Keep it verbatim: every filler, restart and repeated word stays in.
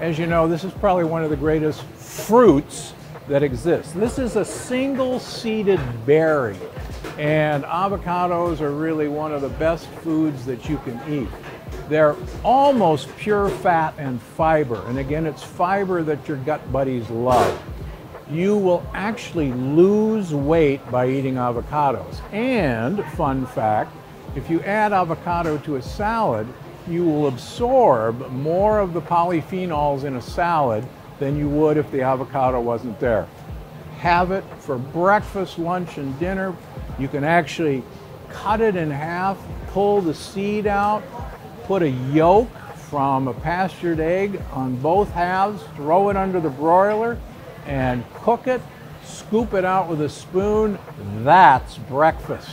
As you know, this is probably one of the greatest fruits that exists. This is a single-seeded berry, and avocados are really one of the best foods that you can eat. They're almost pure fat and fiber, and again, it's fiber that your gut buddies love. You will actually lose weight by eating avocados. And, fun fact, if you add avocado to a salad, you will absorb more of the polyphenols in a salad than you would if the avocado wasn't there. Have it for breakfast, lunch, and dinner. You can actually cut it in half, pull the seed out, put a yolk from a pastured egg on both halves, throw it under the broiler, and cook it, scoop it out with a spoon. That's breakfast.